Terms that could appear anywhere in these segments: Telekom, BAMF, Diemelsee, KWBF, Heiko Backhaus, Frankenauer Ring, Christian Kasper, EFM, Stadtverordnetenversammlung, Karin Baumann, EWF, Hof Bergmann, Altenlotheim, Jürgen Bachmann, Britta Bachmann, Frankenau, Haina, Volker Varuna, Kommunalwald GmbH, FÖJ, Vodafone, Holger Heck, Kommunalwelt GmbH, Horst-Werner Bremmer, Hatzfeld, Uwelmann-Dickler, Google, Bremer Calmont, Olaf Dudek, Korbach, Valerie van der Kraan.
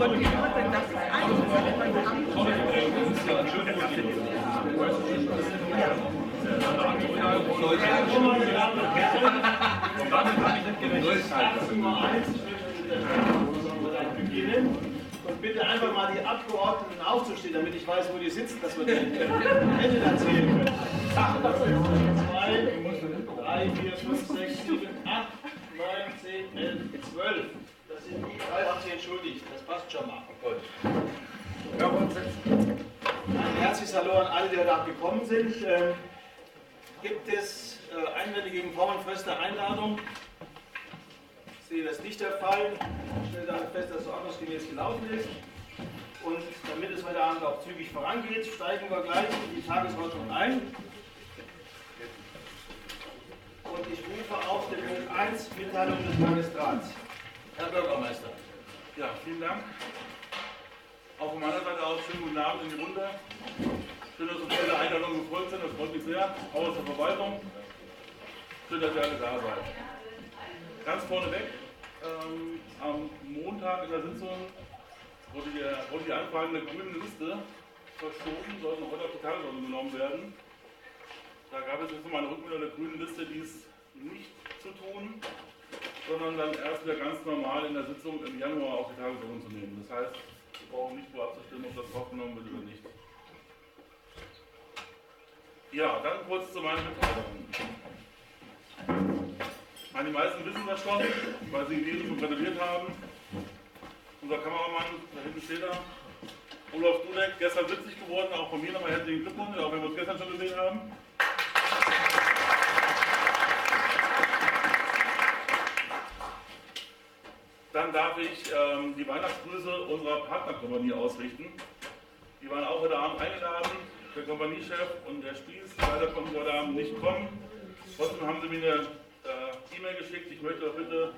Und bitte einfach mal die Abgeordneten aufzustehen, damit ich weiß, wo die sitzen, dass wir die Hände erzählen können. 8, 2, 3, 4, 5, 6, 7, 8, 9, 10, 11, 12. Das sind die 3, haben Sie entschuldigt. Das passt schon mal. Ein herzliches Hallo an alle, die heute Abend gekommen sind. Gibt es Einwände gegen Formenfrester Einladung? Ich sehe, das ist nicht der Fall. Ich stelle damit fest, dass es ordnungsgemäß gelaufen ist. Und damit es heute Abend auch zügig vorangeht, steigen wir gleich in die Tagesordnung ein. Und ich rufe auf den Punkt 1, Mitteilung des Magistrats. Herr Bürgermeister. Ja, vielen Dank. Auch von meiner Seite aus schönen guten Abend in die Runde. Schön, dass uns alle Einladungen gefolgt sind. Das freut mich sehr. Auch aus der Verwaltung. Schön, dass ihr alle da seid. Ganz vorneweg, am Montag in der Sitzung wurde die Anfrage der grünen Liste verstoßen, sollten heute auf die Tagesordnung genommen werden. Da gab es jetzt nochmal eine Rückmeldung der grünen Liste, dies nicht zu tun, sondern dann erst wieder ganz normal in der Sitzung im Januar auf die Tagesordnung zu nehmen. Das heißt, wir brauchen nicht vorab zu stimmen, ob das aufgenommen wird oder nicht. Ja, dann kurz zu meinen Mitteilungen. Die meisten wissen das schon, weil sie die schon gratuliert haben. Unser Kameramann, da hinten steht er, Olaf Dudek, gestern 70 geworden, auch von mir nochmal herzlichen Glückwunsch, auch wenn wir uns gestern schon gesehen haben. Dann darf ich die Weihnachtsgrüße unserer Partnerkompanie ausrichten. Die waren auch heute Abend eingeladen, der Kompaniechef und der Spieß, leider konnten sie heute Abend nicht kommen. Trotzdem haben sie mir eine E-Mail geschickt. Ich möchte bitte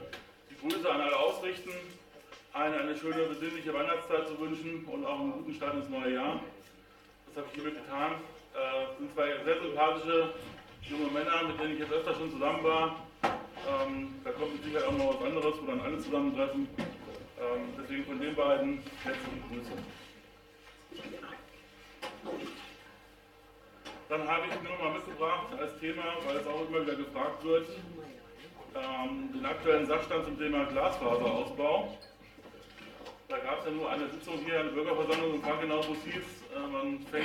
die Grüße an alle ausrichten, allen eine schöne, besinnliche Weihnachtszeit zu wünschen und auch einen guten Start ins neue Jahr. Das habe ich hiermit getan. Es sind zwei sehr sympathische junge Männer, mit denen ich jetzt öfter schon zusammen war. Da kommt mit Sicherheit auch noch was anderes, wo dann alle zusammentreffen. Deswegen von den beiden herzliche Grüße. Dann habe ich mir nochmal mitgebracht als Thema, weil es auch immer wieder gefragt wird, den aktuellen Sachstand zum Thema Glasfaserausbau. Da gab es ja nur eine Sitzung hier, eine Bürgerversammlung in Frankenau, wo es hieß, man fängt,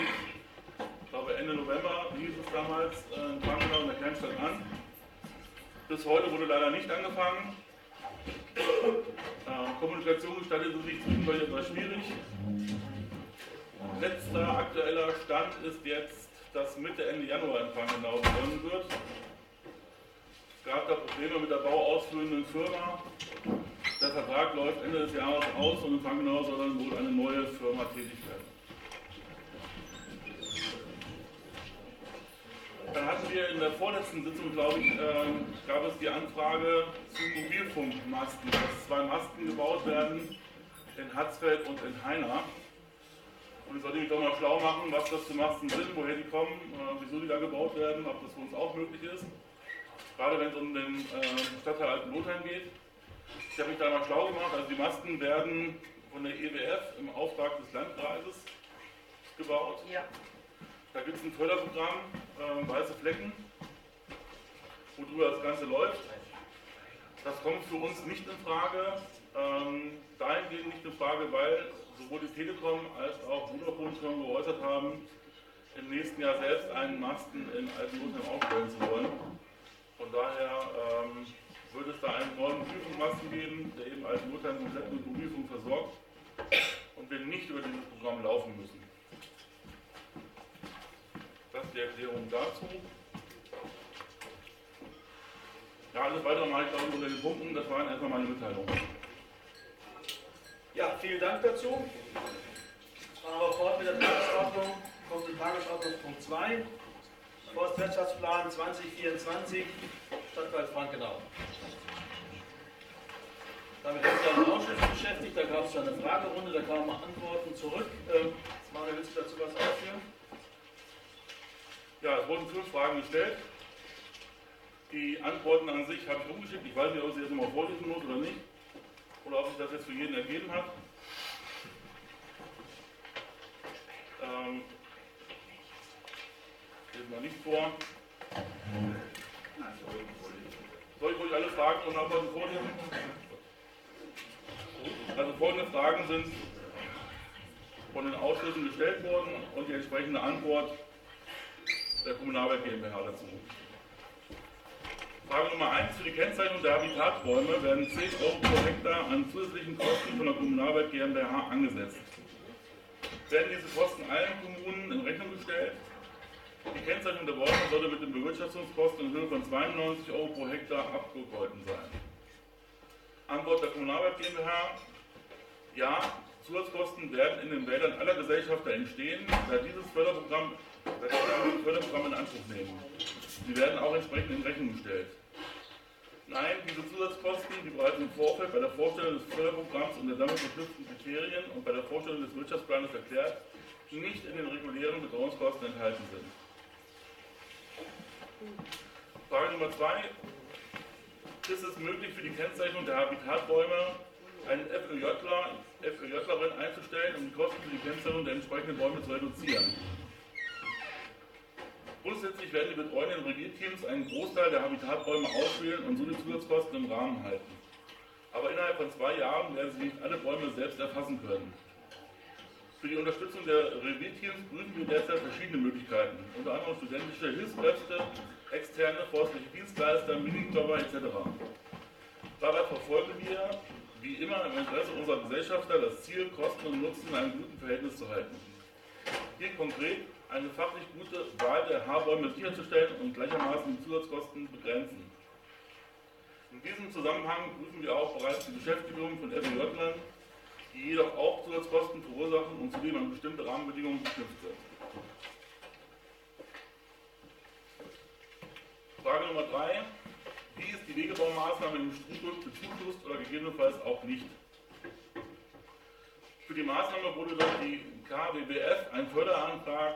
ich glaube Ende November, hieß es damals, in Frankenau in der Kernstadt an. Bis heute wurde leider nicht angefangen. Kommunikation gestaltete sich zwischendurch etwas schwierig. Letzter aktueller Stand ist jetzt, dass Mitte, Ende Januar in Frankenau begonnen wird. Es gab da Probleme mit der bauausführenden Firma. Der Vertrag läuft Ende des Jahres aus und in Frankenau soll dann wohl eine neue Firma tätig werden. Dann hatten wir in der vorletzten Sitzung, glaube ich, gab es die Anfrage zu Mobilfunkmasten, dass 2 Masten gebaut werden in Hatzfeld und in Haina. Und ich sollte mich doch mal schlau machen, was das für Masten sind, woher die kommen, wieso die da gebaut werden, ob das für uns auch möglich ist. Gerade wenn es um den Stadtteil Altenlotheim geht. Ich habe mich da mal schlau gemacht. Also die Masten werden von der EWF im Auftrag des Landkreises gebaut. Ja. Da gibt es ein Förderprogramm, weiße Flecken, worüber das Ganze läuft. Das kommt für uns nicht in Frage, dahingehend nicht in Frage, weil sowohl die Telekom als auch Vodafone schon geäußert haben, im nächsten Jahr selbst einen Masten in Altenlotheim aufstellen zu wollen. Von daher würde es da einen neuen Mobilfunkmasten geben, der eben Altenlotheim komplett mit Mobilfunk versorgt und wir nicht über dieses Programm laufen müssen. Das ist die Erklärung dazu. Ja, alles weitere mache ich, glaube ich, unter den Punkten. Das waren erstmal meine Mitteilungen. Ja, vielen Dank dazu. Machen wir fort mit der Tagesordnung. Kommt die Tagesordnungspunkt 2. Forstwirtschaftsplan 2024, Stadtwald Frankenau. Damit haben sich auch ein Ausschuss beschäftigt. Da gab es schon eine Fragerunde, da kamen Antworten zurück. Manuel, willst du dazu was ausführen? Ja, es wurden 5 Fragen gestellt. Die Antworten an sich habe ich umgeschickt. Ich weiß nicht, ob ich sie jetzt nochmal vorlesen muss oder nicht. Oder ob sich das jetzt für jeden ergeben hat. Lesen wir nicht vor. Soll ich euch alle Fragen und Antworten vorlesen? Also folgende Fragen sind von den Ausschüssen gestellt worden und die entsprechende Antwort der Kommunalwelt GmbH dazu. Frage Nummer 1. Für die Kennzeichnung der Habitaträume werden 10 Euro pro Hektar an zusätzlichen Kosten von der Kommunalwelt GmbH angesetzt. Werden diese Kosten allen Kommunen in Rechnung gestellt? Die Kennzeichnung der Bäume sollte mit den Bewirtschaftungskosten in Höhe von 92 Euro pro Hektar abgegolten sein. Antwort der Kommunalwelt GmbH. Ja, Zusatzkosten werden in den Wäldern aller Gesellschafter entstehen, da dieses Förderprogramm in Anspruch nehmen. Sie werden auch entsprechend in Rechnung gestellt. Nein, diese Zusatzkosten, die bereits im Vorfeld bei der Vorstellung des Förderprogramms und der damit verknüpften Kriterien und bei der Vorstellung des Wirtschaftsplanes erklärt, nicht in den regulären Betreuungskosten enthalten sind. Frage Nummer 2. Ist es möglich, für die Kennzeichnung der Habitaträume einen FÖJlerin einzustellen, um die Kosten für die Kennzeichnung der entsprechenden Bäume zu reduzieren? Grundsätzlich werden die betreuenden Regierteams einen Großteil der Habitaträume auswählen und so die Zusatzkosten im Rahmen halten. Aber innerhalb von 2 Jahren werden sie nicht alle Bäume selbst erfassen können. Für die Unterstützung der Revierteams prüfen wir derzeit verschiedene Möglichkeiten, unter anderem studentische Hilfskräfte, externe forstliche Dienstleister, Mini-Jobber etc. Dabei verfolgen wir, wie immer im Interesse unserer Gesellschafter, das Ziel, Kosten und Nutzen in einem guten Verhältnis zu halten. Hier konkret eine fachlich gute Wahl der Haarbäume sicherzustellen und gleichermaßen die Zusatzkosten begrenzen. In diesem Zusammenhang prüfen wir auch bereits die Beschäftigung von FÖJlern, die jedoch auch Zusatzkosten verursachen und zu denen an bestimmte Rahmenbedingungen geknüpft sind. Frage Nummer 3. Wie ist die Wegebaumaßnahme im Strukturschutz bezuschusst oder gegebenenfalls auch nicht? Für die Maßnahme wurde durch die KWBF ein Förderantrag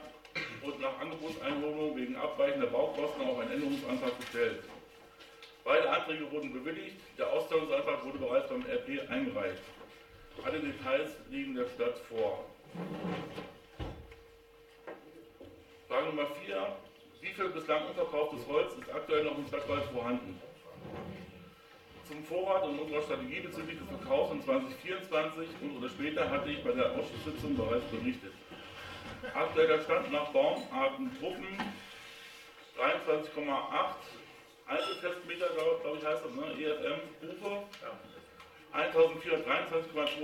und nach Angebotseinholung wegen abweichender Baukosten auch ein Änderungsantrag gestellt. Beide Anträge wurden bewilligt, der Auszahlungsantrag wurde bereits beim RP eingereicht. Alle Details liegen der Stadt vor. Frage Nummer 4. Wie viel bislang unverkauftes Holz ist aktuell noch im Stadtwald vorhanden? Zum Vorrat und unserer Strategie bezüglich des Verkaufs in 2024 und oder später hatte ich bei der Ausschusssitzung bereits berichtet. Aktueller Stand nach Baumarten Gruppen 23,8 Einzelfestmeter, glaube ich heißt das, ne? EFM, Ufer. 1423,2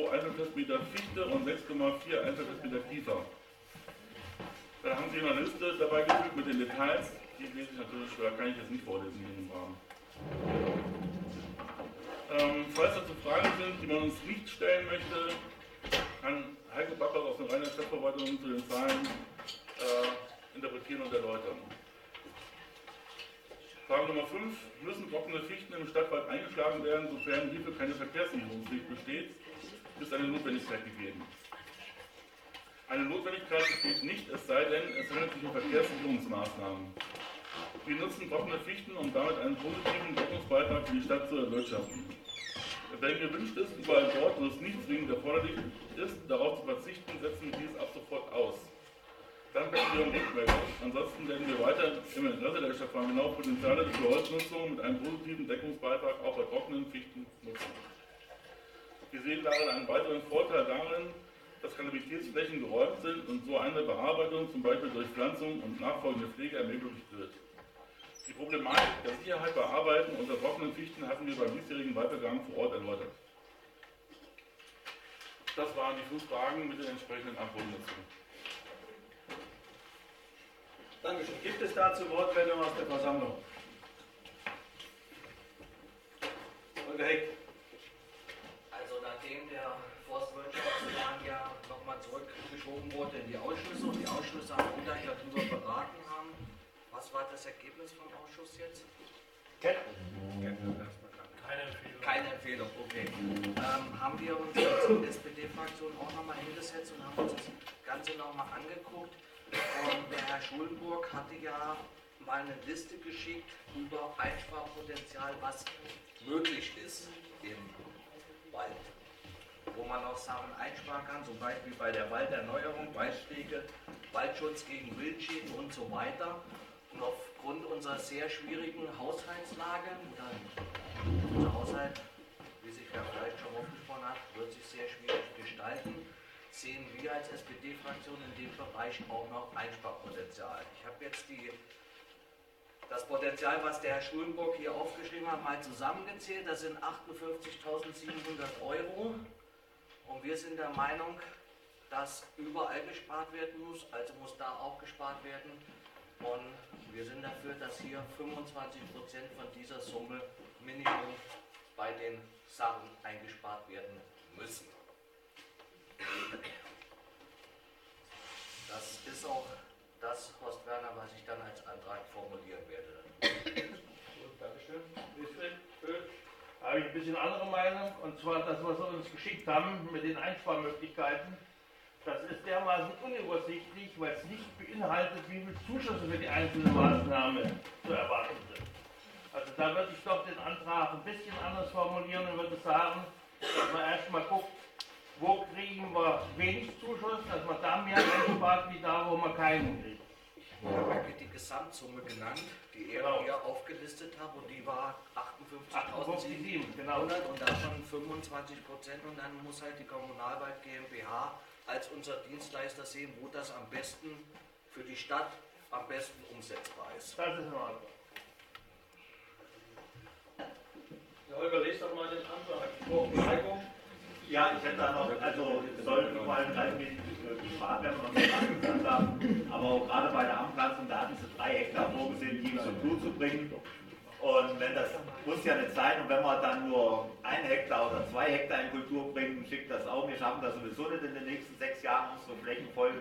Einzelfestmeter Fichte und 6,4 Einzelfestmeter Kiefer. Da haben Sie eine Liste dabei gefügt mit den Details. Die lese ich natürlich schwer, kann ich jetzt nicht vorlesen in dem Rahmen. Falls dazu Fragen sind, die man uns nicht stellen möchte, kann Heiko Backhaus aus der Rheiner Stadtverwaltung zu den Zahlen interpretieren und erläutern. Frage Nummer 5. Müssen trockene Fichten im Stadtwald eingeschlagen werden, sofern hierfür keine Verkehrssicherungspflicht besteht? Ist eine Notwendigkeit gegeben? Eine Notwendigkeit besteht nicht, es sei denn, es handelt sich um Verkehrssicherungsmaßnahmen. Wir nutzen trockene Fichten, um damit einen positiven Wirkungsbeitrag für die Stadt zu erwirtschaften. Wenn gewünscht ist, überall dort, wo es nicht zwingend erforderlich ist, darauf zu verzichten, setzen wir dies ab sofort aus. Dann werden wir um Rückmeldung. Ansonsten werden wir weiter im Interesse der Stadt Frankenau Potenziale für Holznutzung mit einem positiven Deckungsbeitrag auch bei trockenen Fichten nutzen. Wir sehen darin einen weiteren Vorteil darin, dass Kannabitätsflächen geräumt sind und so eine Bearbeitung zum Beispiel durch Pflanzung und nachfolgende Pflege ermöglicht wird. Die Problematik der Sicherheit bei Arbeiten unter trockenen Fichten hatten wir beim diesjährigen Wahlbegang vor Ort erläutert. Das waren die 5 Fragen mit den entsprechenden Antworten dazu. Dankeschön. Gibt es dazu Wortmeldungen aus der Versammlung? Holger Heck. Also nachdem der Forstwirtschaftsplan ja nochmal zurückgeschoben wurde in die Ausschüsse und die Ausschüsse am Montag darüber beraten haben, was war das Ergebnis vom Ausschuss jetzt? Keine Empfehlung. Keine Empfehlung, okay. Haben wir uns als SPD-Fraktion auch nochmal hingesetzt und haben uns das Ganze nochmal angeguckt. Und der Herr Schulenburg hatte ja mal eine Liste geschickt über Einsparpotenzial, was möglich ist im Wald. Wo man auch Sachen einsparen kann, zum Beispiel bei der Walderneuerung, Waldpflege Waldschutz gegen Wildschäden und so weiter. Und aufgrund unserer sehr schwierigen Haushaltslage, unser Haushalt, wie sich ja vielleicht schon aufgesprochen hat, wird sich sehr schwierig gestalten, sehen wir als SPD-Fraktion in dem Bereich auch noch Einsparpotenzial. Ich habe jetzt das Potenzial, was der Herr Schulenburg hier aufgeschrieben hat, mal zusammengezählt. Das sind 58.700 Euro. Und wir sind der Meinung, dass überall gespart werden muss, also muss da auch gespart werden. Und wir sind dafür, dass hier 25% von dieser Summe Minimum bei den Sachen eingespart werden müssen. Das ist auch das, Horst-Werner, was ich dann als Antrag formulieren werde. Gut, Dankeschön. Da habe ich ein bisschen andere Meinung, und zwar das, was wir uns geschickt haben mit den Einsparmöglichkeiten. Das ist dermaßen unübersichtlich, weil es nicht beinhaltet, wie viele Zuschüsse für die einzelne Maßnahme zu erwarten sind. Also da würde ich doch den Antrag ein bisschen anders formulieren und würde sagen, dass man erstmal guckt, wo kriegen wir wenig Zuschuss, dass man da mehr einspart, wie da, wo man keinen kriegt. Ich habe die Gesamtsumme genannt, die er hier aufgelistet hat, und die war 58.700, genau. Und davon 25%, und dann muss halt die Kommunalwald GmbH als unser Dienstleister sehen, wo das am besten für die Stadt am besten umsetzbar ist. Das ist in Ordnung. Herr Holger, lest doch mal den Antrag. Vorbereitung. Ja, ich hätte da noch, also es sollte nur mal 3 Minuten gespart werden, wenn wir noch gesagt haben, aber auch gerade bei der Anpflanzung, da hatten sie 3 Hektar vorgesehen, die zum Blut zu bringen. Und wenn das muss ja nicht sein, und wenn wir dann nur 1 Hektar oder 2 Hektar in Kultur bringen, schickt das auch. Wir schaffen das sowieso nicht in den nächsten 6 Jahren, unsere Flächen voll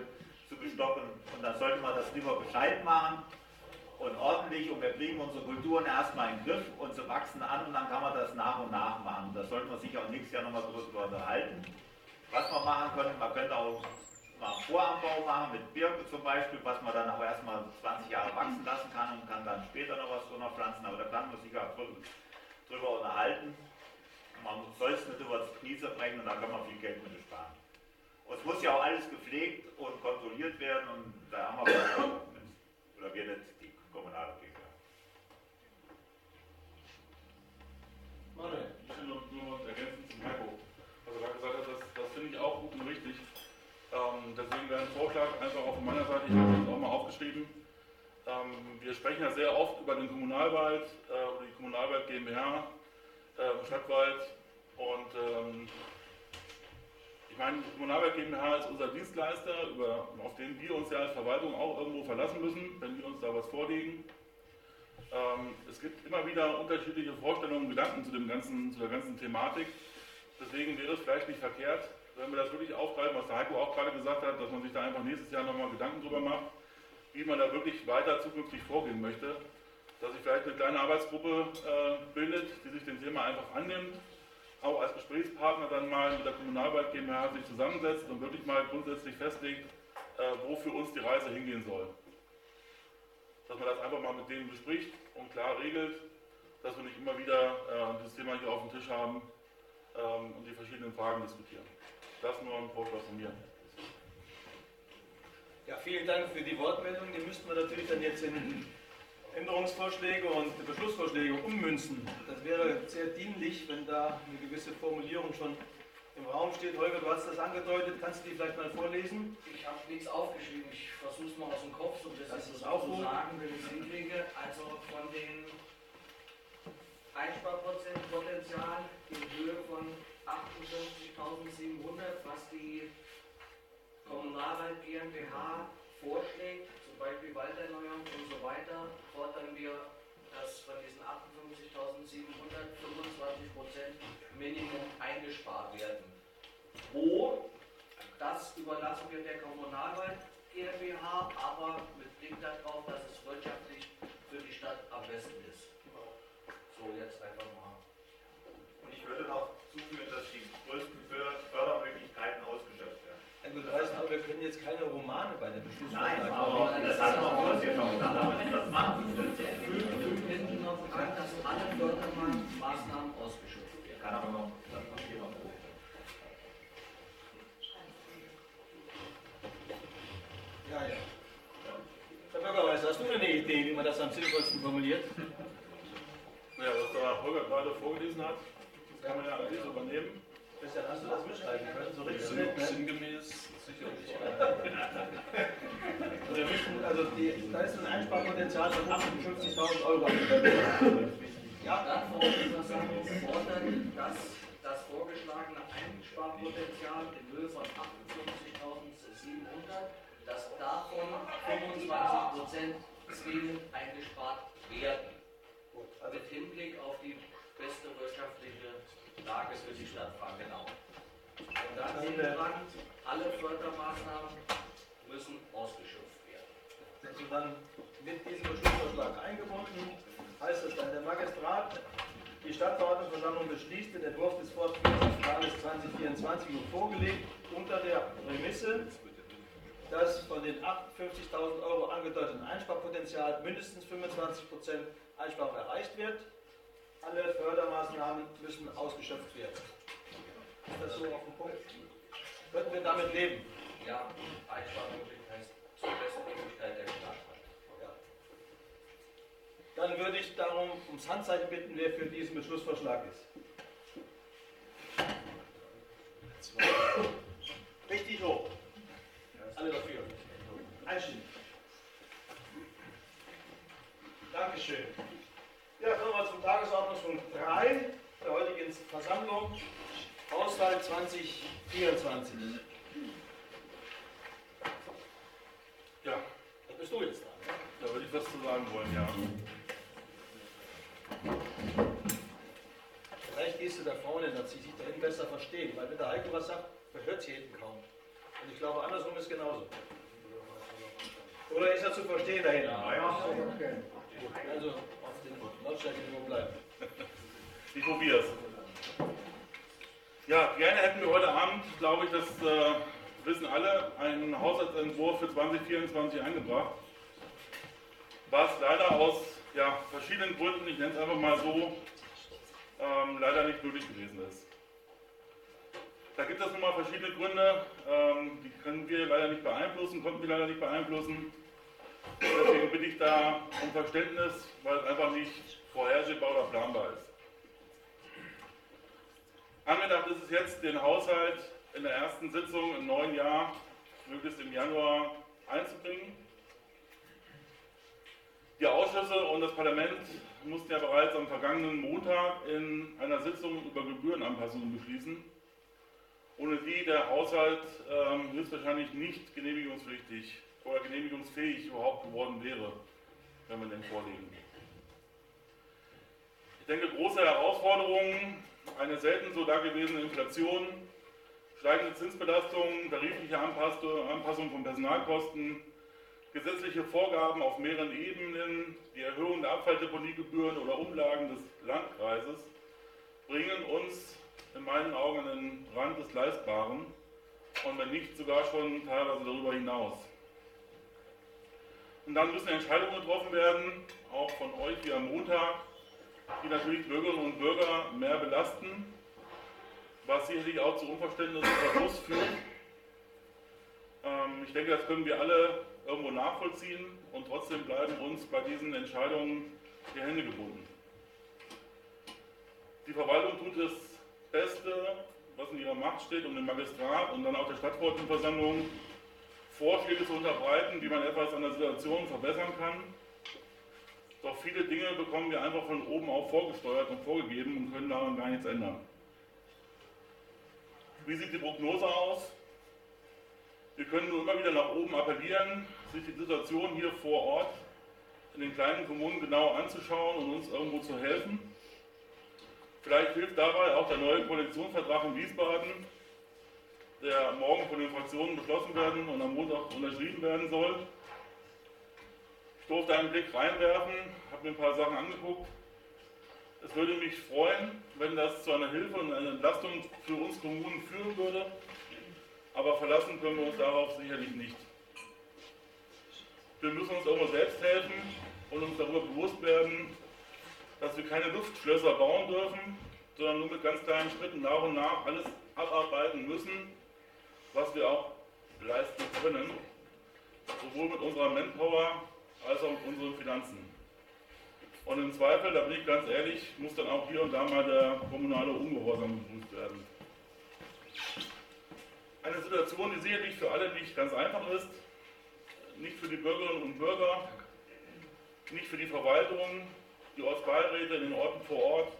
zu bestocken. Und dann sollte man das lieber Bescheid machen und ordentlich, und wir kriegen unsere Kulturen erstmal in den Griff und sie wachsen an, und dann kann man das nach und nach machen. Da sollten wir sich auch nächstes Jahr nochmal drüber unterhalten. Was wir machen können, man könnte auch mal einen Voranbau machen mit Birke zum Beispiel, was man dann auch erstmal 20 Jahre wachsen lassen kann und kann dann später noch was drunter pflanzen, aber da kann man sich auch drüber unterhalten. Man soll es nicht über die Krise bringen, und da kann man viel Geld mit sparen. Und es muss ja auch alles gepflegt und kontrolliert werden, und da haben wir oder wir nicht die kommunale GmbH. Manuel, ich will nur ergänzend zum Heiko. Also er gesagt hat, das finde ich auch gut und richtig. Deswegen wäre ein Vorschlag einfach auch von meiner Seite, ich habe das auch mal aufgeschrieben. Wir sprechen ja sehr oft über den Kommunalwald oder die Kommunalwald GmbH, Stadtwald, und ich meine, die Kommunalwald GmbH ist unser Dienstleister, auf den wir uns ja als Verwaltung auch irgendwo verlassen müssen, wenn wir uns da was vorlegen. Es gibt immer wieder unterschiedliche Vorstellungen und Gedanken zu der ganzen Thematik. Deswegen wäre es vielleicht nicht verkehrt, wenn wir das wirklich aufgreifen, was der Heiko auch gerade gesagt hat, dass man sich da einfach nächstes Jahr nochmal Gedanken drüber macht, wie man da wirklich weiter zukünftig vorgehen möchte. Dass sich vielleicht eine kleine Arbeitsgruppe bildet, die sich dem Thema einfach annimmt, auch als Gesprächspartner dann mal mit der Kommunalwald GmbH sich zusammensetzt und wirklich mal grundsätzlich festlegt, wo für uns die Reise hingehen soll. Dass man das einfach mal mit denen bespricht und klar regelt, dass wir nicht immer wieder das Thema hier auf dem Tisch haben und die verschiedenen Fragen diskutieren. Das nur ein Vorschlag von mir. Ja, vielen Dank für die Wortmeldung. Die müssten wir natürlich dann jetzt in Änderungsvorschläge und Beschlussvorschläge ummünzen. Das wäre sehr dienlich, wenn da eine gewisse Formulierung schon im Raum steht. Holger, du hast das angedeutet. Kannst du die vielleicht mal vorlesen? Ich habe nichts aufgeschrieben. Ich versuche es mal aus dem Kopf, und das ist auch so sagen, wenn ich es hinkriege. Also von den Einsparprozentpotenzial in Höhe von 58.700, was die Kommunalwald GmbH vorschlägt, zum Beispiel Walderneuerung und so weiter, fordern wir, dass von diesen 58.700 25% Minimum eingespart werden. Wo? Das überlassen wir der Kommunalwald GmbH, aber mit Blick darauf, dass es wirtschaftlich für die Stadt am besten ist. So, jetzt einfach mal. Ich würde noch zuführen, dass die größten Fördermöglichkeiten ausgeschöpft werden. Also das heißt aber, wir können jetzt keine Romane bei der Beschlussvorlage. Nein, aber das hatten wir vorhin ja schon gesagt, aber das machen wir nicht. Wir hätten noch bekannt, dass alle Fördermaßnahmen ausgeschöpft werden. Kann aber noch das Papier noch hoch. Ja, ja. Idee, wie man das am sinnvollsten formuliert. Naja, was der Holger gerade vorgelesen hat, das kann man ja alles übernehmen. Christian, hast du das mitschreiben können? So richtig sinngemäß, sicherlich. Also da ist ein Einsparpotenzial von 58.000 Euro. Ja, dann vor allem, dass das vorgeschlagene Einsparpotenzial in Höhe von 58.700, dass davon 25% zwingend eingespart werden. Mit Hinblick auf die beste wirtschaftliche Lage für die Stadt Frankenau. Und dann sehen wir dran, alle Fördermaßnahmen müssen ausgeschöpft werden. Sind Sie dann mit diesem Beschlussvorschlag eingebunden? Heißt es dann, der Magistrat, die Stadtverordnetenversammlung beschließt, der Entwurf des Vortrages 2024 wird vorgelegt, unter der Prämisse, dass von den 58.000 Euro angedeuteten Einsparpotenzial mindestens 25% Einsparung erreicht wird. Alle Fördermaßnahmen müssen ausgeschöpft werden. Ist das so auf den Punkt? Könnten wir damit leben? Ja, Einsparmöglichkeit zur besten Möglichkeit der Stadt. Ja. Dann würde ich darum ums Handzeichen bitten, wer für diesen Beschlussvorschlag ist. Richtig hoch. Alle dafür. Einstimmen. Dankeschön. Ja, kommen wir zum Tagesordnungspunkt 3 der heutigen Versammlung, Haushalt 2024. Ja, da bist du jetzt dran. Da würde ich was zu sagen wollen, ja. Vielleicht gehst du da vorne, dass sie sich da hinten besser verstehen, weil wenn der Heiko was sagt, man hört sie hinten kaum. Und ich glaube, andersrum ist genauso. Oder ist er zu verstehen da hinten? Ja, okay. Also auf den Lautstärkeniveau bleiben. Ich probiere es. Ja, gerne hätten wir heute Abend, glaube ich, das wissen alle, einen Haushaltsentwurf für 2024 eingebracht. Was leider aus verschiedenen Gründen, ich nenne es einfach mal so, leider nicht möglich gewesen ist. Da gibt es nun mal verschiedene Gründe, die können wir leider nicht beeinflussen, konnten wir leider nicht beeinflussen. Deswegen bin ich da um Verständnis, weil es einfach nicht vorhersehbar oder planbar ist. Angedacht ist es jetzt, den Haushalt in der ersten Sitzung im neuen Jahr, möglichst im Januar, einzubringen. Die Ausschüsse und das Parlament mussten ja bereits am vergangenen Montag in einer Sitzung über Gebührenanpassungen beschließen, ohne die der Haushalt höchstwahrscheinlich nicht genehmigungspflichtig oder genehmigungsfähig überhaupt geworden wäre, wenn man den vorlegen. Ich denke, große Herausforderungen, eine selten so dagewesene Inflation, steigende Zinsbelastungen, tarifliche Anpassung von Personalkosten, gesetzliche Vorgaben auf mehreren Ebenen, die Erhöhung der Abfalldeponiegebühren oder Umlagen des Landkreises bringen uns in meinen Augen an den Rand des Leistbaren und wenn nicht sogar schon teilweise darüber hinaus. Und dann müssen Entscheidungen getroffen werden, auch von euch hier am Montag, die natürlich Bürgerinnen und Bürger mehr belasten, was sicherlich auch zu Unverständnis und Verlust führt. Ich denke, das können wir alle irgendwo nachvollziehen und trotzdem bleiben uns bei diesen Entscheidungen die Hände gebunden. Die Verwaltung tut das Beste, was in ihrer Macht steht, um den Magistrat und dann auch der Stadtverordnetenversammlung Vorschläge zu unterbreiten, wie man etwas an der Situation verbessern kann. Doch viele Dinge bekommen wir einfach von oben auf vorgesteuert und vorgegeben und können daran gar nichts ändern. Wie sieht die Prognose aus? Wir können nur immer wieder nach oben appellieren, sich die Situation hier vor Ort in den kleinen Kommunen genau anzuschauen und uns irgendwo zu helfen. Vielleicht hilft dabei auch der neue Koalitionsvertrag in Wiesbaden, der morgen von den Fraktionen beschlossen werden und am Montag unterschrieben werden soll. Ich durfte einen Blick reinwerfen, habe mir ein paar Sachen angeguckt. Es würde mich freuen, wenn das zu einer Hilfe und einer Entlastung für uns Kommunen führen würde, aber verlassen können wir uns darauf sicherlich nicht. Wir müssen uns irgendwo selbst helfen und uns darüber bewusst werden, dass wir keine Luftschlösser bauen dürfen, sondern nur mit ganz kleinen Schritten nach und nach alles abarbeiten müssen, was wir auch leisten können, sowohl mit unserer Manpower als auch unsere Finanzen. Und im Zweifel, da bin ich ganz ehrlich, muss dann auch hier und da mal der kommunale Ungehorsam geprüft werden. Eine Situation, die sicherlich für alle nicht ganz einfach ist, nicht für die Bürgerinnen und Bürger, nicht für die Verwaltung, die Ortsbeiräte in den Orten vor Ort,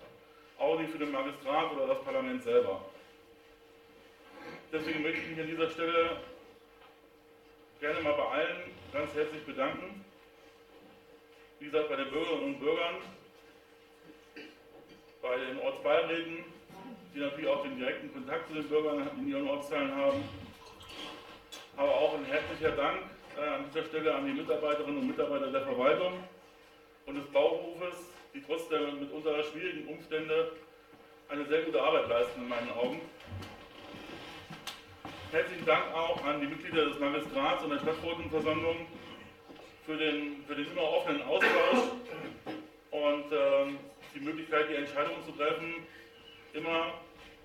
auch nicht für den Magistrat oder das Parlament selber. Deswegen möchte ich mich an dieser Stelle gerne mal bei allen ganz herzlich bedanken. Wie gesagt, bei den Bürgerinnen und Bürgern, bei den Ortsbeiräten, die natürlich auch den direkten Kontakt zu den Bürgern in ihren Ortsteilen haben. Aber auch ein herzlicher Dank an dieser Stelle an die Mitarbeiterinnen und Mitarbeiter der Verwaltung und des Bauhofes, die trotz der mitunter schwierigen Umstände eine sehr gute Arbeit leisten in meinen Augen. Herzlichen Dank auch an die Mitglieder des Magistrats und der Stadtverordnetenversammlung für den immer offenen Austausch und die Möglichkeit, die Entscheidungen zu treffen, immer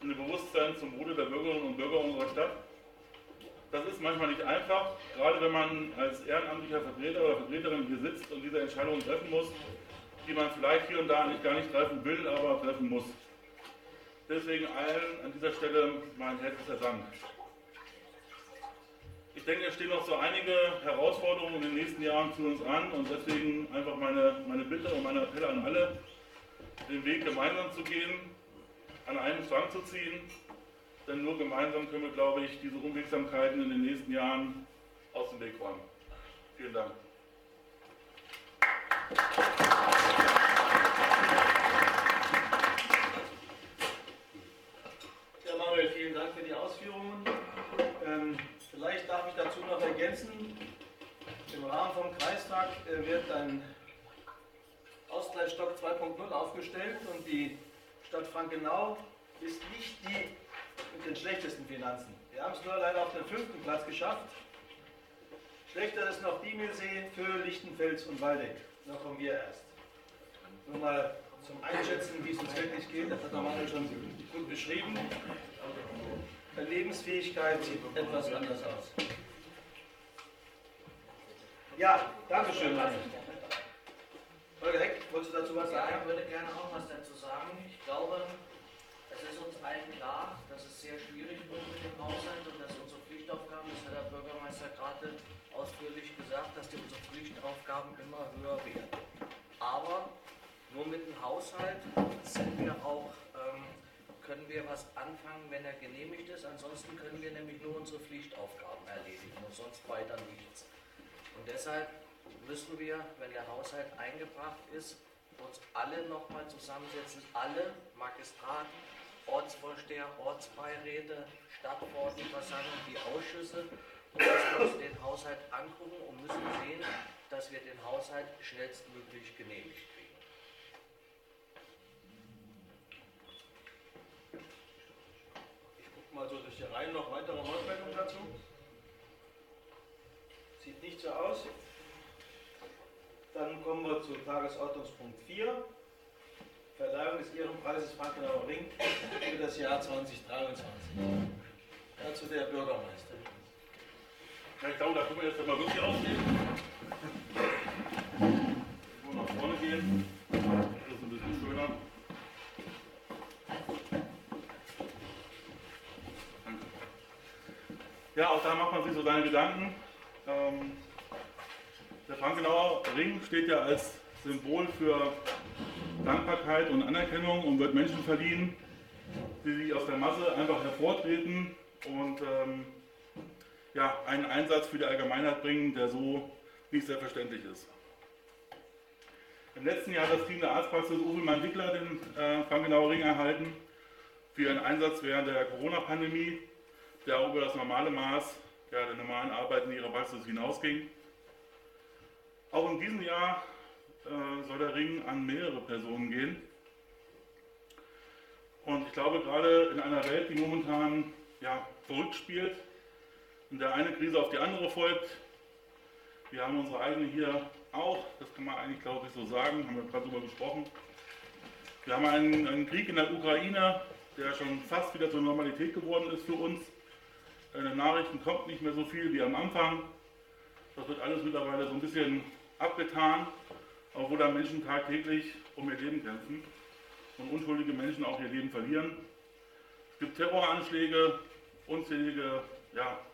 in dem Bewusstsein zum Wohle der Bürgerinnen und Bürger unserer Stadt. Das ist manchmal nicht einfach, gerade wenn man als ehrenamtlicher Vertreter oder Vertreterin hier sitzt und diese Entscheidungen treffen muss, die man vielleicht hier und da gar nicht treffen will, aber treffen muss. Deswegen allen an dieser Stelle mein herzlicher Dank. Ich denke, es stehen noch so einige Herausforderungen in den nächsten Jahren zu uns an und deswegen einfach meine Bitte und mein Appell an alle, den Weg gemeinsam zu gehen, an einem Strang zu ziehen, denn nur gemeinsam können wir, glaube ich, diese Unwegsamkeiten in den nächsten Jahren aus dem Weg räumen. Vielen Dank. Ja, Manuel, vielen Dank für die Ausführungen. Vielleicht darf ich dazu noch ergänzen, im Rahmen vom Kreistag wird ein Ausgleichsstock 2.0 aufgestellt und die Stadt Frankenau ist nicht die mit den schlechtesten Finanzen. Wir haben es nur leider auf den 5. Platz geschafft. Schlechter ist noch Diemelsee, Föhl, Lichtenfels und Waldeck. Da kommen wir erst. Nur mal zum Einschätzen, wie es uns wirklich geht, das hat der Manuel schon gut beschrieben. Lebensfähigkeit sieht etwas anders aus. Ja, danke schön. Holger Heck, wolltest du dazu was sagen? Ja, ich würde gerne auch was dazu sagen. Ich glaube, es ist uns allen klar, dass es sehr schwierig wird mit dem Haushalt und dass unsere Pflichtaufgaben, das hat der Bürgermeister gerade ausführlich gesagt, dass unsere Pflichtaufgaben immer höher werden. Aber nur mit dem Haushalt sind wir auch können wir was anfangen, wenn er genehmigt ist. Ansonsten können wir nämlich nur unsere Pflichtaufgaben erledigen und sonst weiter nichts. Und deshalb müssen wir, wenn der Haushalt eingebracht ist, uns alle nochmal zusammensetzen, alle Magistraten, Ortsvorsteher, Ortsbeiräte, Stadtverordnetenversammlung, die Ausschüsse, müssen uns den Haushalt angucken und müssen sehen, dass wir den Haushalt schnellstmöglich genehmigt kriegen. Mal so durch die Reihen noch weitere Wortmeldungen dazu. Sieht nicht so aus. Dann kommen wir zu Tagesordnungspunkt 4. Verleihung des Ehrenpreises Frankenauer Ring für das Jahr 2023. Dazu der Bürgermeister. Ja, ich glaube, da können wir jetzt mal wirklich aufnehmen. Ich muss nach vorne gehen. Das ist ein bisschen schöner. Ja, auch da macht man sich so seine Gedanken. Der Frankenauer Ring steht ja als Symbol für Dankbarkeit und Anerkennung und wird Menschen verliehen, die sich aus der Masse einfach hervortreten und einen Einsatz für die Allgemeinheit bringen, der so nicht selbstverständlich ist. Im letzten Jahr hat das Team der Arztpraxis Uwelmann-Dickler den Frankenauer Ring erhalten für ihren Einsatz während der Corona-Pandemie, der auch über das normale Maß der normalen Arbeiten ihrer Praxis hinausging. Auch in diesem Jahr soll der Ring an mehrere Personen gehen. Und ich glaube, gerade in einer Welt, die momentan verrückt spielt, in der eine Krise auf die andere folgt, wir haben unsere eigene hier auch, das kann man eigentlich, glaube ich, so sagen, haben wir gerade darüber gesprochen. Wir haben einen Krieg in der Ukraine, der schon fast wieder zur Normalität geworden ist für uns. In den Nachrichten kommt nicht mehr so viel wie am Anfang. Das wird alles mittlerweile so ein bisschen abgetan, obwohl da Menschen tagtäglich um ihr Leben kämpfen und unschuldige Menschen auch ihr Leben verlieren. Es gibt Terroranschläge, unzählige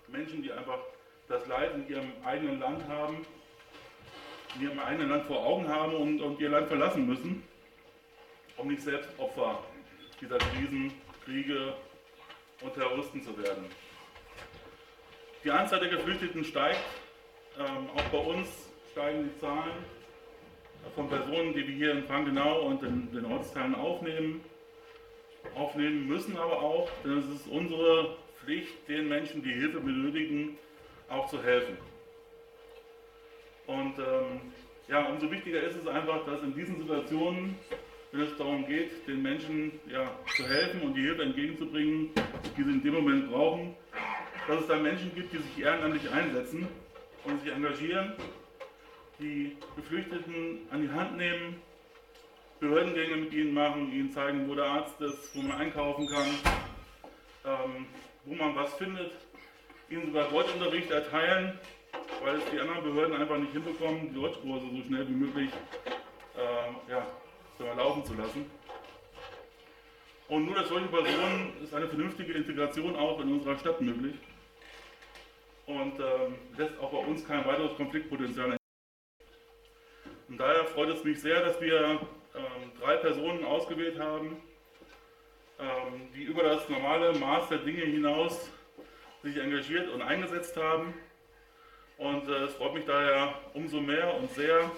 Menschen, die einfach das Leid in ihrem eigenen Land haben, in ihrem eigenen Land vor Augen haben und ihr Land verlassen müssen, um nicht selbst Opfer dieser Krisen, Kriege und Terroristen zu werden. Die Anzahl der Geflüchteten steigt, auch bei uns steigen die Zahlen von Personen, die wir hier in Frankenau und in den Ortsteilen aufnehmen müssen, aber auch, denn es ist unsere Pflicht, den Menschen, die Hilfe benötigen, auch zu helfen. Und umso wichtiger ist es einfach, dass in diesen Situationen, wenn es darum geht, den Menschen zu helfen und die Hilfe entgegenzubringen, die sie in dem Moment brauchen, dass es da Menschen gibt, die sich ehrenamtlich einsetzen und sich engagieren, die Geflüchteten an die Hand nehmen, Behördengänge mit ihnen machen, ihnen zeigen, wo der Arzt ist, wo man einkaufen kann, wo man was findet, ihnen sogar Deutschunterricht erteilen, weil es die anderen Behörden einfach nicht hinbekommen, die Deutschkurse so schnell wie möglich laufen zu lassen. Und nur durch solche Personen ist eine vernünftige Integration auch in unserer Stadt möglich und lässt auch bei uns kein weiteres Konfliktpotenzial entstehen. Und daher freut es mich sehr, dass wir 3 Personen ausgewählt haben, die über das normale Maß der Dinge hinaus sich engagiert und eingesetzt haben. Und es freut mich daher umso mehr und sehr,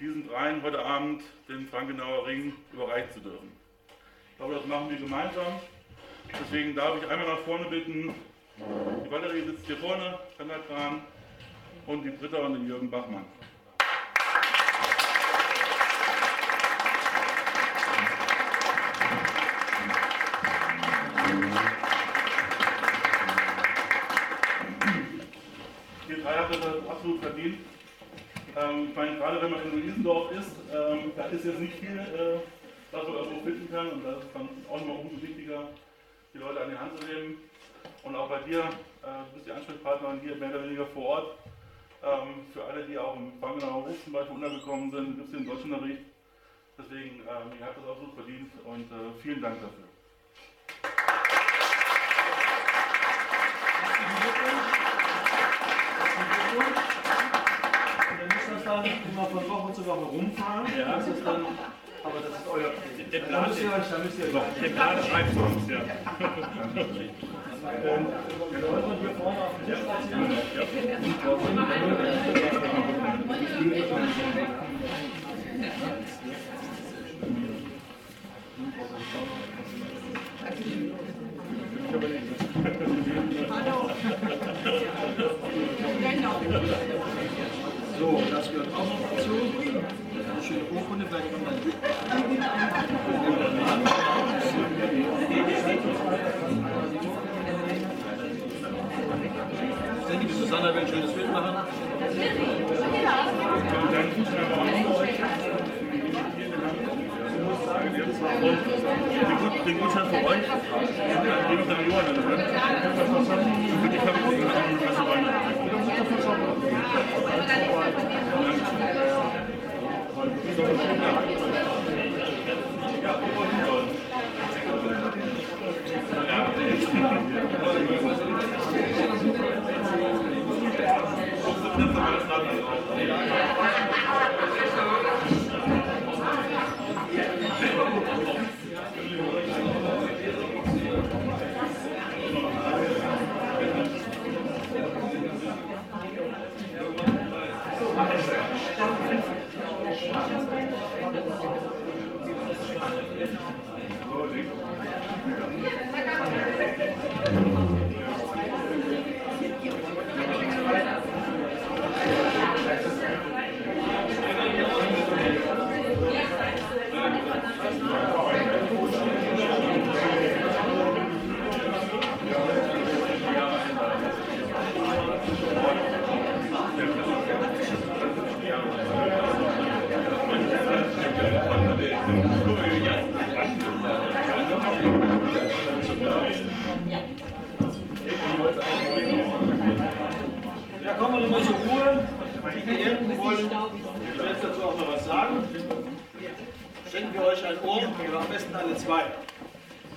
diesen 3 heute Abend den Frankenauer Ring überreichen zu dürfen. Ich glaube, das machen wir gemeinsam. Deswegen darf ich einmal nach vorne bitten. Die Valerie sitzt hier vorne, van der Kraan, und die Britta und den Jürgen Bachmann. Die 3 hat das absolut verdient. Ich meine, gerade wenn man in Riesendorf ist, da ist jetzt nicht viel, was man irgendwo finden kann, und das ist dann auch immer umso wichtiger, die Leute an die Hand zu nehmen. Und auch bei dir, du bist die Ansprechpartnerin hier mehr oder weniger vor Ort. Für alle, die auch im Frankenauer Ring zum Beispiel untergekommen sind, gibt es den Deutschunterricht. Deswegen, ihr habt das auch gut verdient, und vielen Dank dafür. Immer von Woche zu Woche rumfahren, ja. Das ist dann, aber das ist euer Problem. Der Plan ist schreibt uns, ja. Und hier vorne auf dem Tisch spazieren. Hallo. So, das gehört auch noch dazu. Eine schöne Urkunde, vielleicht kommt man dann. Liebe Susanna will ein schönes Bild machen. Den Gutschein für euch, dann gebe ich dann Johann. Für dich habe ich den Ja, kommen wir nochmal zur Ruhe. verehren wollen, ich werde dazu auch noch was sagen, schenken wir euch ein Ohr, oder am besten alle zwei.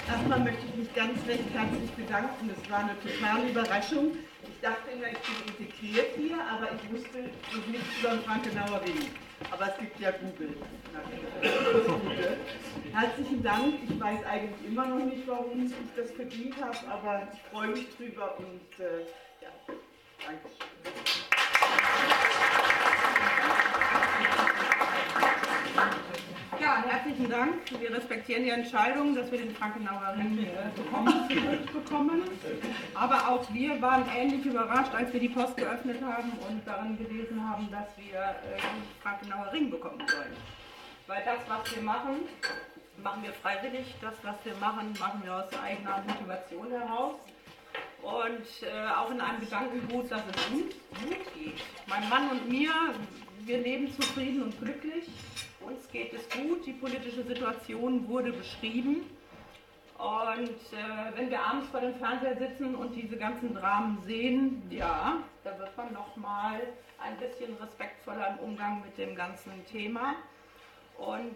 Erstmal möchte ich mich ganz recht herzlich bedanken, das war eine totale Überraschung. Ich dachte immer, ich bin integriert hier, aber ich wusste noch nichts über den Frankenauer Ring. Aber es gibt ja Google. Herzlichen Dank. Ich weiß eigentlich immer noch nicht, warum ich das verdient habe, aber ich freue mich drüber und ja, danke. Ja, herzlichen Dank. Wir respektieren die Entscheidung, dass wir den Frankenauer Ring bekommen. Aber auch wir waren ähnlich überrascht, als wir die Post geöffnet haben und darin gelesen haben, dass wir den Frankenauer Ring bekommen sollen. Weil das, was wir machen, machen wir freiwillig. Das, was wir machen, machen wir aus eigener Motivation heraus. Und auch in einem Gedankengut, dass es gut geht. Mein Mann und mir, wir leben zufrieden und glücklich. Uns geht es gut, die politische Situation wurde beschrieben und wenn wir abends vor dem Fernseher sitzen und diese ganzen Dramen sehen, ja, da wird man nochmal ein bisschen respektvoller im Umgang mit dem ganzen Thema. Und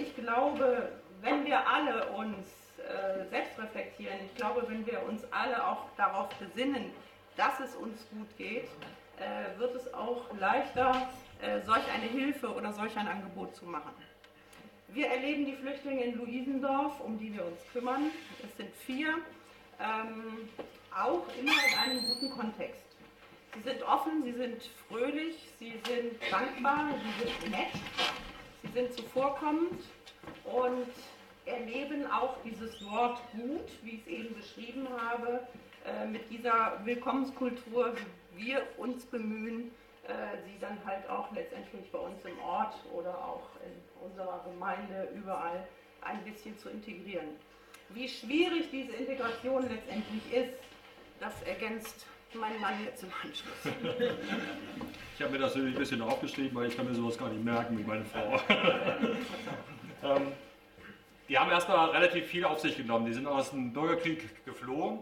ich glaube, wenn wir alle uns selbst reflektieren, ich glaube, wenn wir uns alle auch darauf besinnen, dass es uns gut geht, wird es auch leichter, solch eine Hilfe oder solch ein Angebot zu machen. Wir erleben die Flüchtlinge in Luisendorf, um die wir uns kümmern. Es sind 4, auch immer in einem guten Kontext. Sie sind offen, sie sind fröhlich, sie sind dankbar, sie sind nett, sie sind zuvorkommend und erleben auch dieses Wort gut, wie ich es eben beschrieben habe, mit dieser Willkommenskultur, wie wir uns bemühen, sie dann halt auch letztendlich bei uns im Ort oder auch in unserer Gemeinde überall ein bisschen zu integrieren. Wie schwierig diese Integration letztendlich ist, das ergänzt mein Mann jetzt im Anschluss. Ich habe mir das natürlich ein bisschen aufgeschrieben, weil ich kann mir sowas gar nicht merken wie meine Frau. Die haben erstmal relativ viel auf sich genommen. Die sind aus dem Bürgerkrieg geflohen,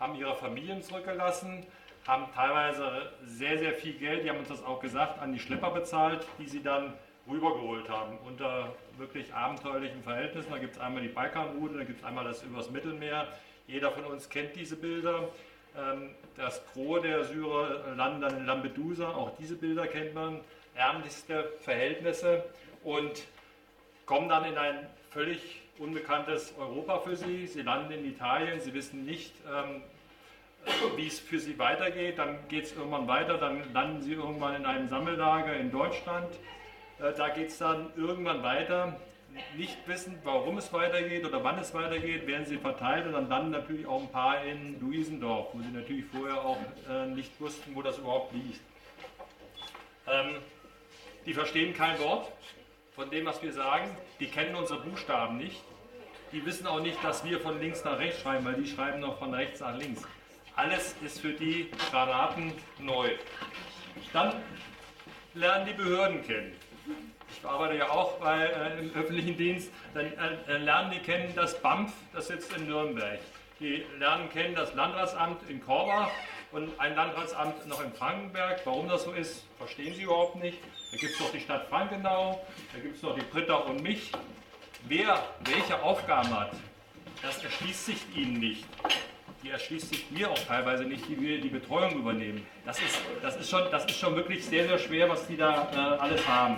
haben ihre Familien zurückgelassen, haben teilweise sehr, sehr viel Geld, die haben uns das auch gesagt, an die Schlepper bezahlt, die sie dann rübergeholt haben, unter wirklich abenteuerlichen Verhältnissen. Da gibt es einmal die Balkanroute, da gibt es einmal das übers Mittelmeer. Jeder von uns kennt diese Bilder. Das Gros der Syrer landen dann in Lampedusa, auch diese Bilder kennt man. Ärmlichste Verhältnisse und kommen dann in ein völlig unbekanntes Europa für sie. Sie landen in Italien, sie wissen nicht, wie es für sie weitergeht, dann geht es irgendwann weiter, dann landen sie irgendwann in einem Sammellager in Deutschland, da geht es dann irgendwann weiter, nicht wissen, warum es weitergeht oder wann es weitergeht, werden sie verteilt und dann landen natürlich auch ein paar in Luisendorf, wo sie natürlich vorher auch nicht wussten, wo das überhaupt liegt. Die verstehen kein Wort von dem, was wir sagen, die kennen unsere Buchstaben nicht, die wissen auch nicht, dass wir von links nach rechts schreiben, weil die schreiben noch von rechts nach links. Alles ist für die Granaten neu. Dann lernen die Behörden kennen. Ich arbeite ja auch im öffentlichen Dienst. Dann lernen die kennen das BAMF, das sitzt in Nürnberg. Die lernen kennen das Landratsamt in Korbach und ein Landratsamt noch in Frankenberg. Warum das so ist, verstehen sie überhaupt nicht. Da gibt es noch die Stadt Frankenau, da gibt es noch die Britta und mich. Wer welche Aufgaben hat, das erschließt sich ihnen nicht. Die erschließt sich mir auch teilweise nicht, die wir die Betreuung übernehmen. Das ist schon wirklich sehr, sehr schwer, was die da alles haben.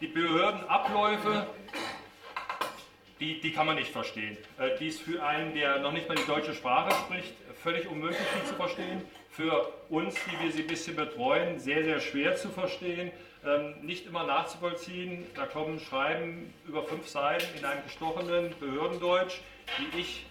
Die Behördenabläufe, die kann man nicht verstehen. Die ist für einen, der noch nicht mal die deutsche Sprache spricht, völlig unmöglich zu verstehen. Für uns, die wir sie ein bisschen betreuen, sehr, sehr schwer zu verstehen, nicht immer nachzuvollziehen. Da kommen Schreiben über 5 Seiten in einem gestochenen Behördendeutsch, die ich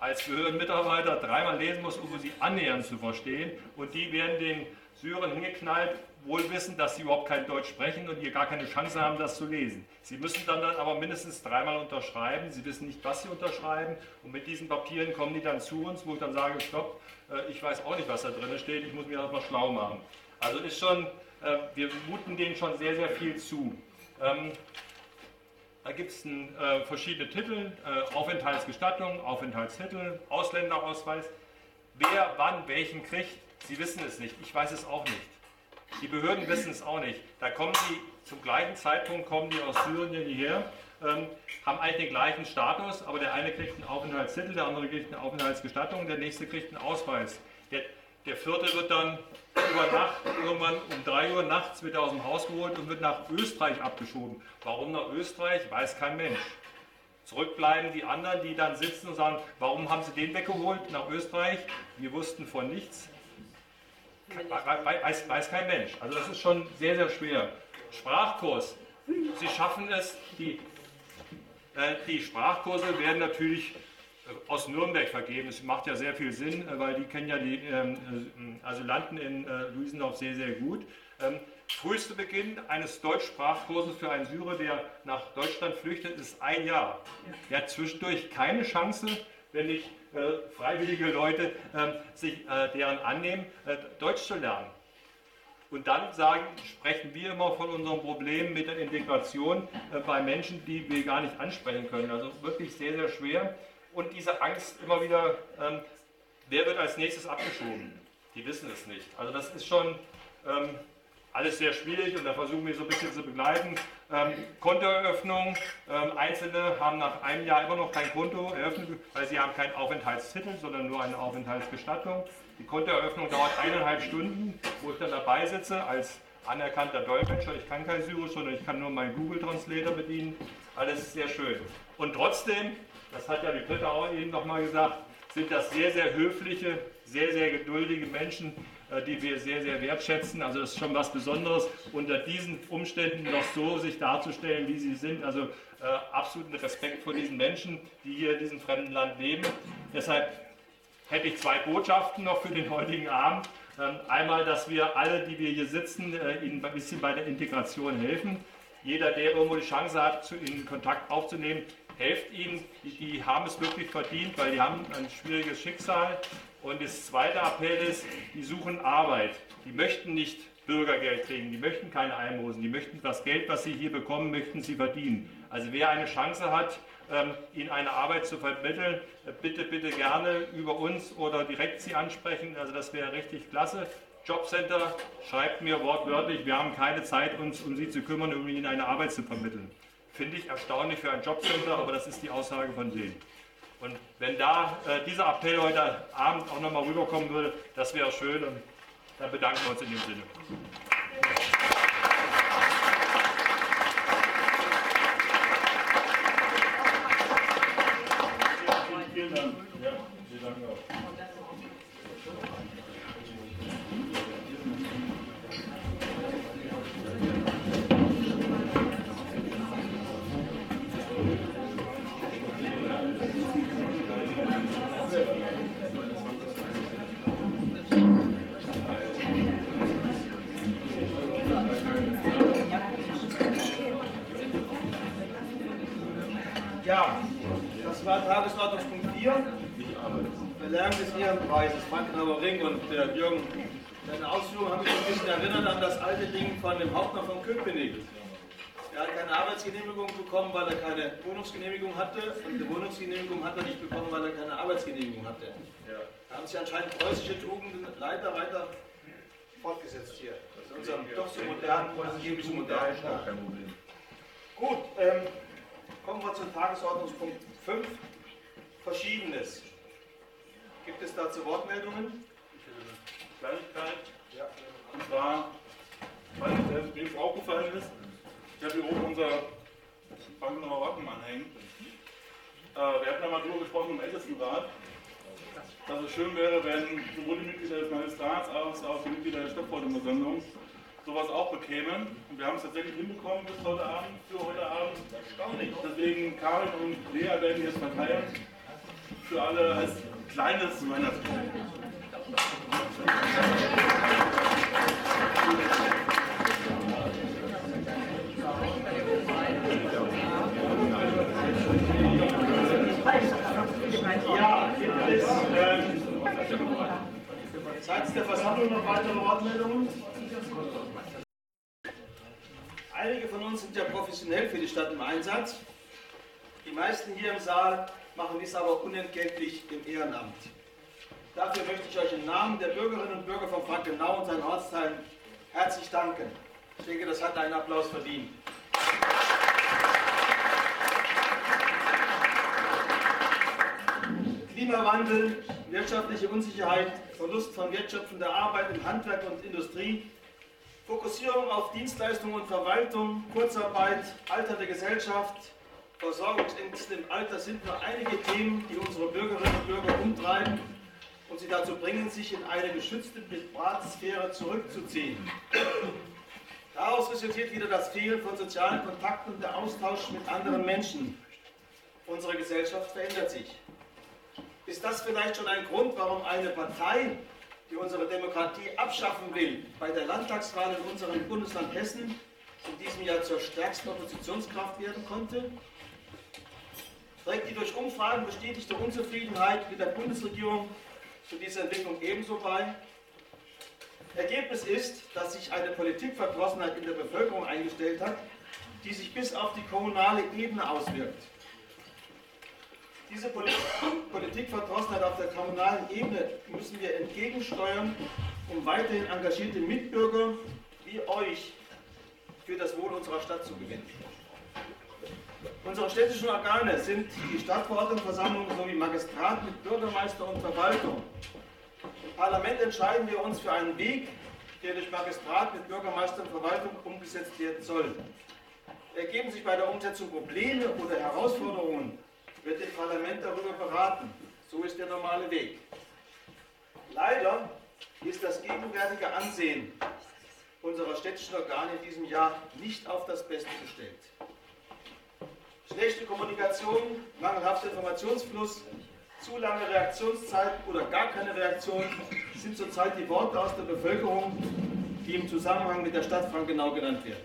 als Behördenmitarbeiter 3-mal lesen muss, um sie annähernd zu verstehen. Und die werden den Syrern hingeknallt, wohl wissen, dass sie überhaupt kein Deutsch sprechen und hier gar keine Chance haben, das zu lesen. Sie müssen dann aber mindestens 3-mal unterschreiben. Sie wissen nicht, was sie unterschreiben. Und mit diesen Papieren kommen die dann zu uns, wo ich dann sage, stopp, ich weiß auch nicht, was da drin steht. Ich muss mir das mal schlau machen. Also ist schon, wir muten denen schon sehr, sehr viel zu. Da gibt es verschiedene Titel, Aufenthaltsgestattung, Aufenthaltstitel, Ausländerausweis. Wer wann welchen kriegt, Sie wissen es nicht. Ich weiß es auch nicht. Die Behörden wissen es auch nicht. Da kommen die zum gleichen Zeitpunkt, kommen die aus Syrien hierher, haben eigentlich den gleichen Status, aber der eine kriegt einen Aufenthaltstitel, der andere kriegt eine Aufenthaltsgestattung, der nächste kriegt einen Ausweis. Der vierte wird dann über Nacht, irgendwann um 3 Uhr nachts wird er aus dem Haus geholt und wird nach Österreich abgeschoben. Warum nach Österreich? Weiß kein Mensch. Zurückbleiben die anderen, die dann sitzen und sagen, warum haben sie den weggeholt nach Österreich? Wir wussten von nichts. Weiß kein Mensch. Also das ist schon sehr, sehr schwer. Sprachkurs. Sie schaffen es. Die Sprachkurse werden natürlich aus Nürnberg vergeben. Es macht ja sehr viel Sinn, weil die kennen ja die Asylanten in Luisenau sehr, sehr gut. Frühester Beginn eines Deutschsprachkurses für einen Syrer, der nach Deutschland flüchtet, ist 1 Jahr. Der hat zwischendurch keine Chance, wenn nicht freiwillige Leute sich deren annehmen, Deutsch zu lernen. Und dann sprechen wir immer von unserem Problem mit der Integration bei Menschen, die wir gar nicht ansprechen können. Also wirklich sehr, sehr schwer. Und diese Angst immer wieder, wer wird als nächstes abgeschoben? Die wissen es nicht. Also das ist schon alles sehr schwierig und da versuchen wir so ein bisschen zu begleiten. Kontoeröffnung, Einzelne haben nach 1 Jahr immer noch kein Konto eröffnet, weil sie haben keinen Aufenthaltstitel, sondern nur eine Aufenthaltsgestattung. Die Kontoeröffnung dauert 1,5 Stunden, wo ich dann dabei sitze als anerkannter Dolmetscher. Ich kann kein Syrisch, sondern ich kann nur meinen Google Translator bedienen. Alles sehr schön. Und trotzdem, das hat ja die Britta auch eben nochmal gesagt, sind das sehr, sehr höfliche, sehr, sehr geduldige Menschen, die wir sehr, sehr wertschätzen. Also das ist schon was Besonderes, unter diesen Umständen noch so sich darzustellen, wie sie sind. Also absoluten Respekt vor diesen Menschen, die hier in diesem fremden Land leben. Deshalb hätte ich 2 Botschaften noch für den heutigen Abend. Einmal, dass wir alle, die wir hier sitzen, ihnen ein bisschen bei der Integration helfen. Jeder, der irgendwo die Chance hat, in Kontakt aufzunehmen, helft ihnen. Die haben es wirklich verdient, weil die haben ein schwieriges Schicksal. Und das zweite Appell ist, die suchen Arbeit. Die möchten nicht Bürgergeld kriegen, die möchten keine Almosen, die möchten das Geld, was sie hier bekommen, möchten sie verdienen. Also wer eine Chance hat, ihnen eine Arbeit zu vermitteln, bitte, bitte gerne über uns oder direkt sie ansprechen. Also das wäre richtig klasse. Jobcenter, schreibt mir wortwörtlich, wir haben keine Zeit, uns um sie zu kümmern, um ihnen eine Arbeit zu vermitteln. Finde ich erstaunlich für ein Jobcenter, aber das ist die Aussage von denen. Und wenn da dieser Appell heute Abend auch nochmal rüberkommen würde, das wäre schön und dann bedanken wir uns in dem Sinne. Vielen Dank. Ja, vielen Dank auch. Ja, das war Tagesordnungspunkt 4. Verleihung des Ehrenpreises Frankenauer Ring und Jürgen, deine Ausführungen haben mich ein bisschen erinnert an das alte Ding von dem Hauptmann von Köpenick. Er hat keine Arbeitsgenehmigung bekommen, weil er keine Wohnungsgenehmigung hatte. Und die Wohnungsgenehmigung hat er nicht bekommen, weil er keine Arbeitsgenehmigung hatte. Da haben sich anscheinend preußische Tugenden leider weiter fortgesetzt hier. Das ist unserem doch so modernen, angeblich modernen Staat. Gut, kommen wir zum Tagesordnungspunkt 5. Verschiedenes. Gibt es dazu Wortmeldungen? Ich hätte eine Kleinigkeit. Ja. Und zwar, weil mir jetzt aufgefallen ist, ich habe hier oben unser Frankenauer Wappen anhängen. Wir hatten einmal darüber gesprochen im Ältestenrat, dass es schön wäre, wenn sowohl die Mitglieder des Magistrats als auch die Mitglieder der Stadtverordnetenversammlung sowas auch bekämen. Und wir haben es tatsächlich hinbekommen bis heute Abend, für heute Abend. Deswegen Karin und Lea werden jetzt verteilen. Für alle als kleines Weihnachtsgeschenk. Ja, gibt es seitens der Versammlung noch weitere Wortmeldungen? Einige von uns sind ja professionell für die Stadt im Einsatz. Die meisten hier im Saal machen dies aber unentgeltlich im Ehrenamt. Dafür möchte ich euch im Namen der Bürgerinnen und Bürger von Frankenau und seinen Ortsteilen herzlich danken. Ich denke, das hat einen Applaus verdient. Klimawandel, wirtschaftliche Unsicherheit, Verlust von wertschöpfender Arbeit im Handwerk und Industrie, Fokussierung auf Dienstleistungen und Verwaltung, Kurzarbeit, alternde Gesellschaft, Versorgungsängste im Alter sind nur einige Themen, die unsere Bürgerinnen und Bürger umtreiben und sie dazu bringen, sich in eine geschützte Privatsphäre zurückzuziehen. Daraus resultiert wieder das Fehlen von sozialen Kontakten und der Austausch mit anderen Menschen. Unsere Gesellschaft verändert sich. Ist das vielleicht schon ein Grund, warum eine Partei, die unsere Demokratie abschaffen will, bei der Landtagswahl in unserem Bundesland Hessen in diesem Jahr zur stärksten Oppositionskraft werden konnte? Trägt die durch Umfragen bestätigte Unzufriedenheit mit der Bundesregierung zu dieser Entwicklung ebenso bei? Ergebnis ist, dass sich eine Politikverdrossenheit in der Bevölkerung eingestellt hat, die sich bis auf die kommunale Ebene auswirkt. Diese Politikverdrossenheit auf der kommunalen Ebene müssen wir entgegensteuern, um weiterhin engagierte Mitbürger wie euch für das Wohl unserer Stadt zu gewinnen. Unsere städtischen Organe sind die Stadtverordnetenversammlung sowie Magistrat mit Bürgermeister und Verwaltung. Im Parlament entscheiden wir uns für einen Weg, der durch Magistrat mit Bürgermeister und Verwaltung umgesetzt werden soll. Ergeben sich bei der Umsetzung Probleme oder Herausforderungen, wird im Parlament darüber beraten. So ist der normale Weg. Leider ist das gegenwärtige Ansehen unserer städtischen Organe in diesem Jahr nicht auf das Beste gestellt. Schlechte Kommunikation, mangelhafter Informationsfluss, zu lange Reaktionszeiten oder gar keine Reaktion sind zurzeit die Worte aus der Bevölkerung, die im Zusammenhang mit der Stadt Frankenau genannt werden.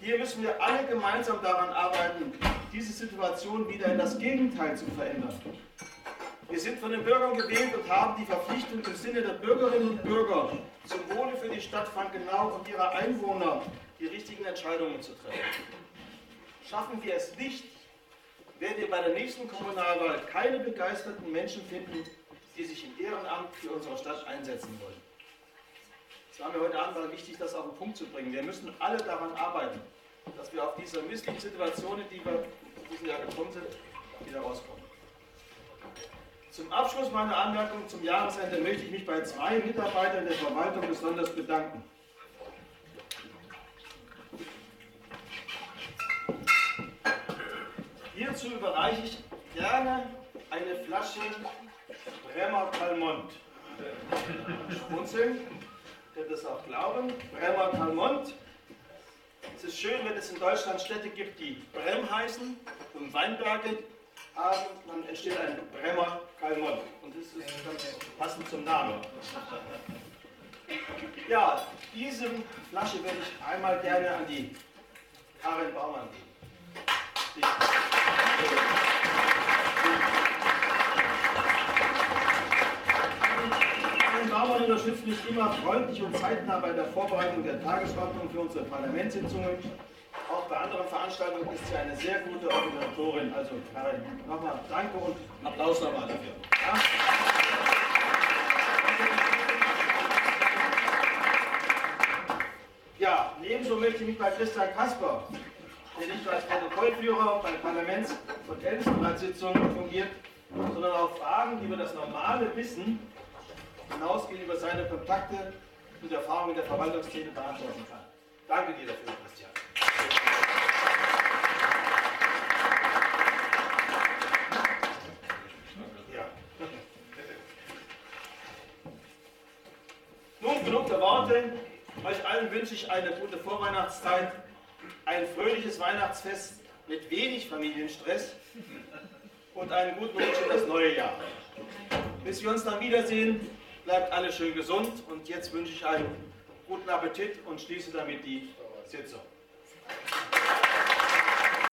Hier müssen wir alle gemeinsam daran arbeiten, diese Situation wieder in das Gegenteil zu verändern. Wir sind von den Bürgern gewählt und haben die Verpflichtung, im Sinne der Bürgerinnen und Bürger zum Wohle für die Stadt Frankenau und ihrer Einwohner die richtigen Entscheidungen zu treffen. Schaffen wir es nicht, werden wir bei der nächsten Kommunalwahl keine begeisterten Menschen finden, die sich im Ehrenamt für unsere Stadt einsetzen wollen. Es war mir heute Abend wichtig, das auf den Punkt zu bringen. Wir müssen alle daran arbeiten, dass wir auf diese misslichen Situationen, in die wir in diesem Jahr gekommen sind, wieder rauskommen. Zum Abschluss meiner Anmerkung zum Jahresende möchte ich mich bei zwei Mitarbeitern der Verwaltung besonders bedanken. Hierzu überreiche ich gerne eine Flasche Bremer Calmont. Schmunzeln, könnt ihr das auch glauben? Bremer Calmont. Es ist schön, wenn es in Deutschland Städte gibt, die Brem heißen und Weinberge haben, dann entsteht ein Bremer Calmont. Und das ist ganz passend zum Namen. Ja, diese Flasche werde ich einmal gerne an die Karin Baumann geben. Karin Baumann unterstützt mich immer freundlich und zeitnah bei der Vorbereitung der Tagesordnung für unsere Parlamentssitzungen. Auch bei anderen Veranstaltungen ist sie eine sehr gute Organisatorin. Also Karin, nochmal danke und Applaus nochmal dafür. Ja? Ja, ebenso möchte ich mich bei Christian Kasper, der nicht nur als Protokollführer bei Parlaments- und Ältestenratssitzungen fungiert, sondern auch Fragen, die über das normale Wissen hinausgehen, über seine Kontakte und Erfahrungen der Verwaltungsszene beantworten kann. Danke dir dafür, Christian. Ja. Nun genug der Worte. Euch allen wünsche ich eine gute Vorweihnachtszeit. Ein fröhliches Weihnachtsfest mit wenig Familienstress und einen guten Rutsch in das neue Jahr. Bis wir uns dann wiedersehen, bleibt alle schön gesund und jetzt wünsche ich einen guten Appetit und schließe damit die Sitzung.